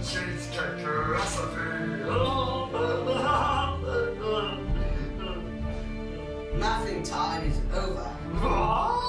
strawberry cheesecake recipe. Mathing time is over.